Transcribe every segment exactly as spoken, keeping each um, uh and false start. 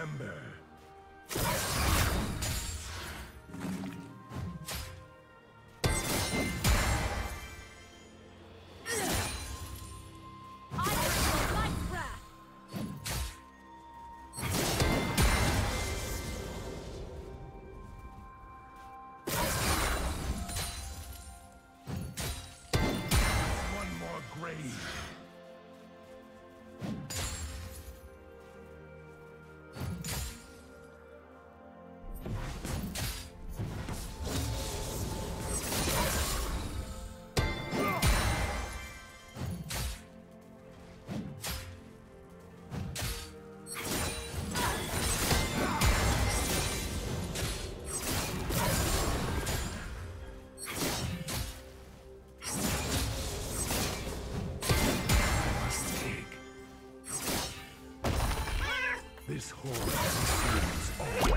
remember. This horror is all.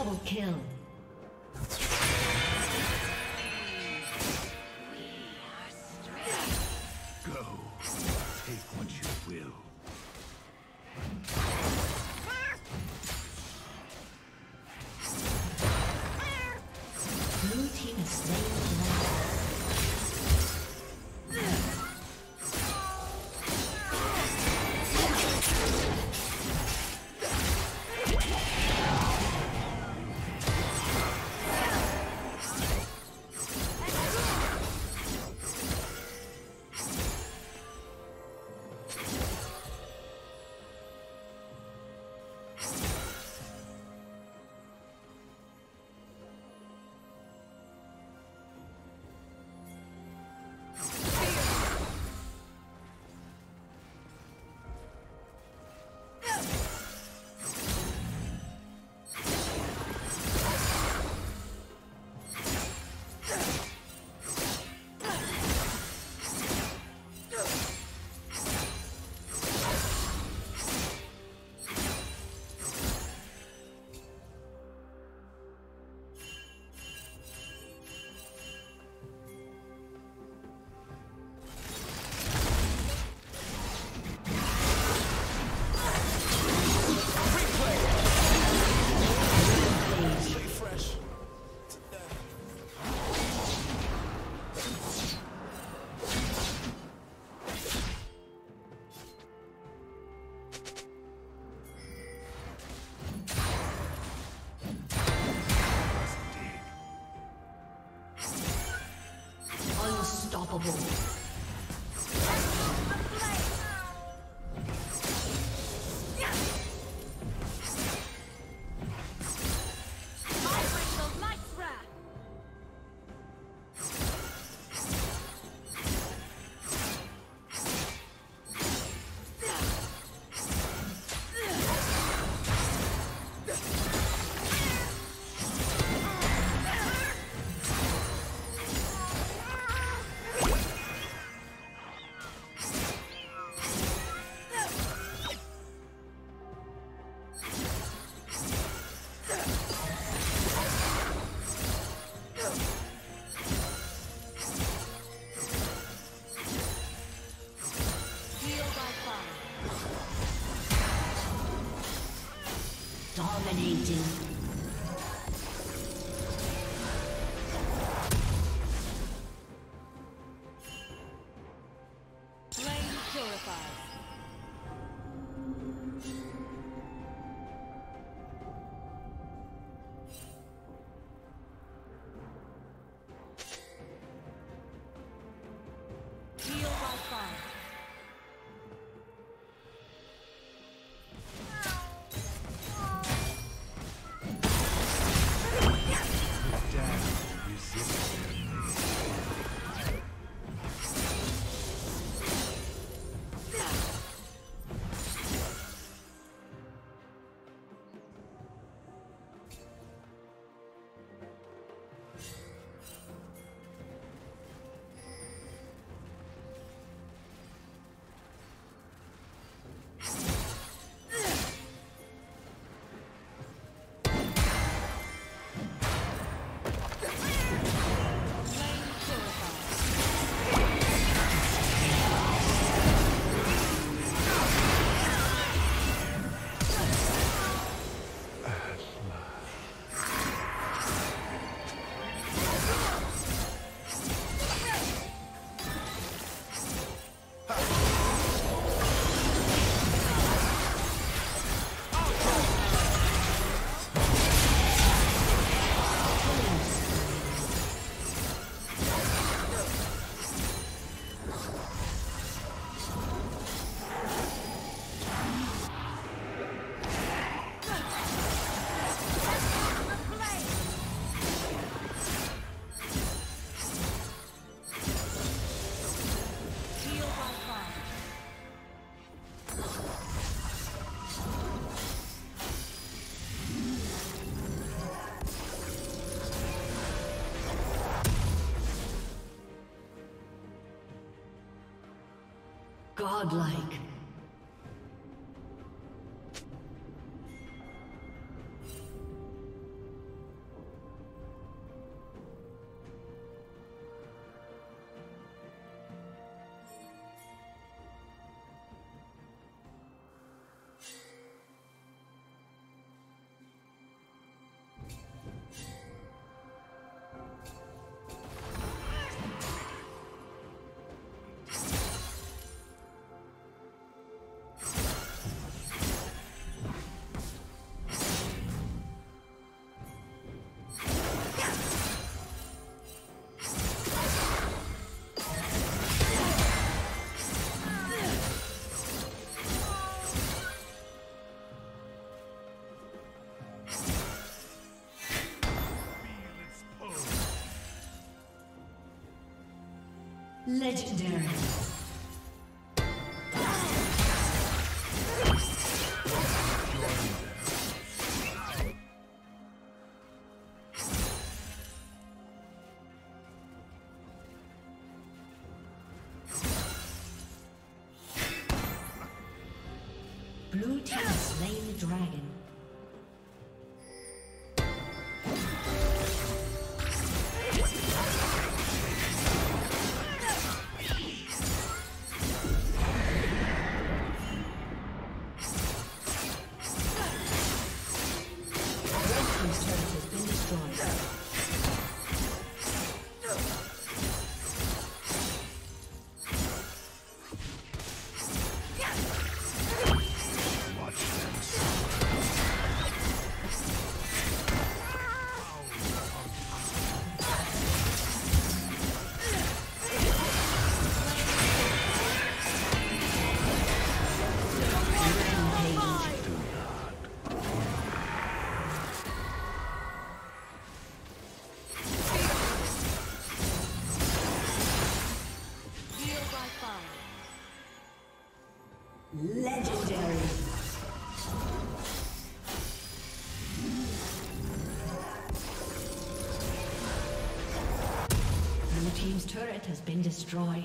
Double kill. Dominating. Godlike. Legendary. Blue team slain the dragon. Watch this. Team's turret has been destroyed.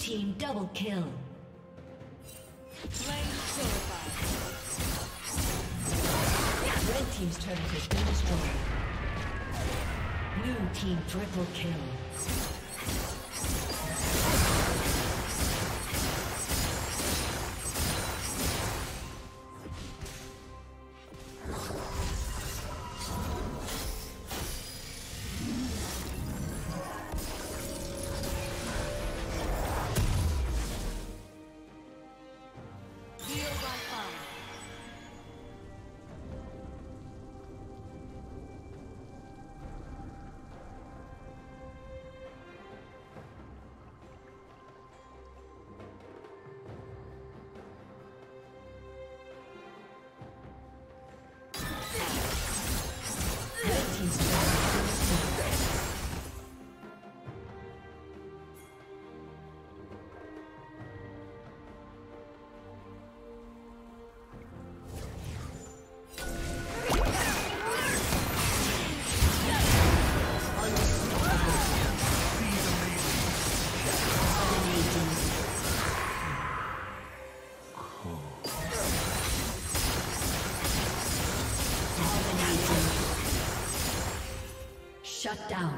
Team double kill. Flame certified. Red team's turret has been destroyed. Blue team triple kill. Shut down.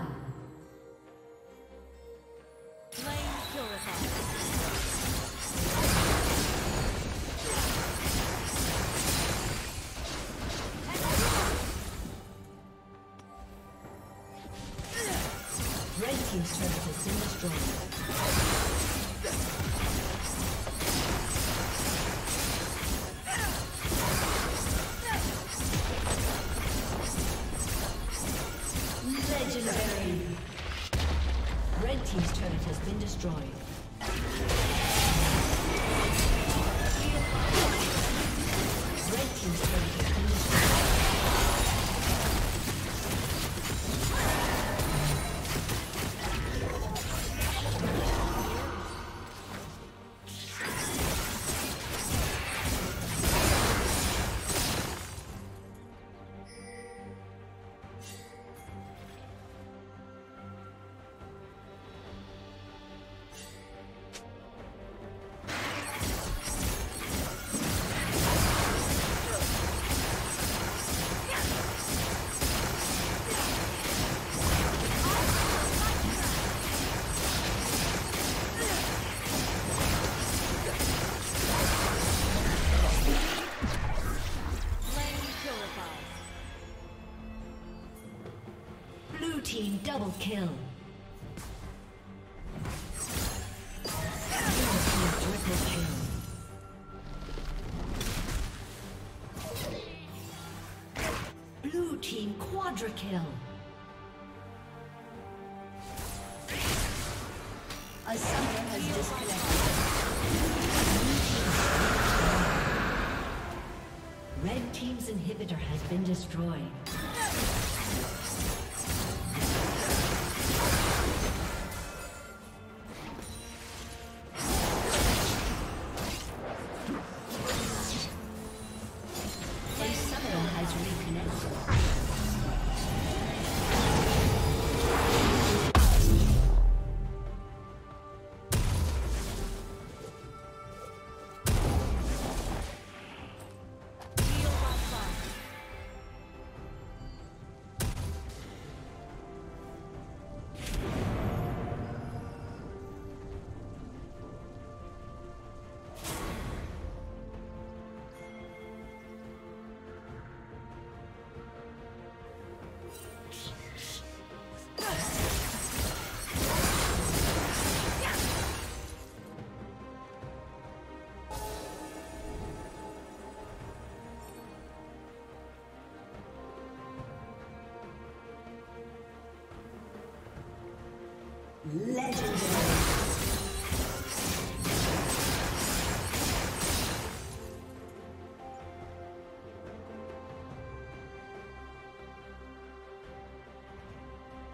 Double kill. Blue team triple kill. Blue team quadra kill. A summoner has disconnected. Red team's inhibitor has been destroyed. Reconnect.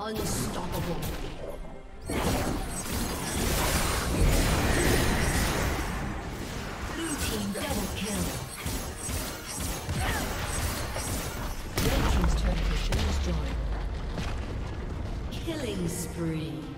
Unstoppable. Blue team double kill. Red team's turret has been destroyed. Killing spree.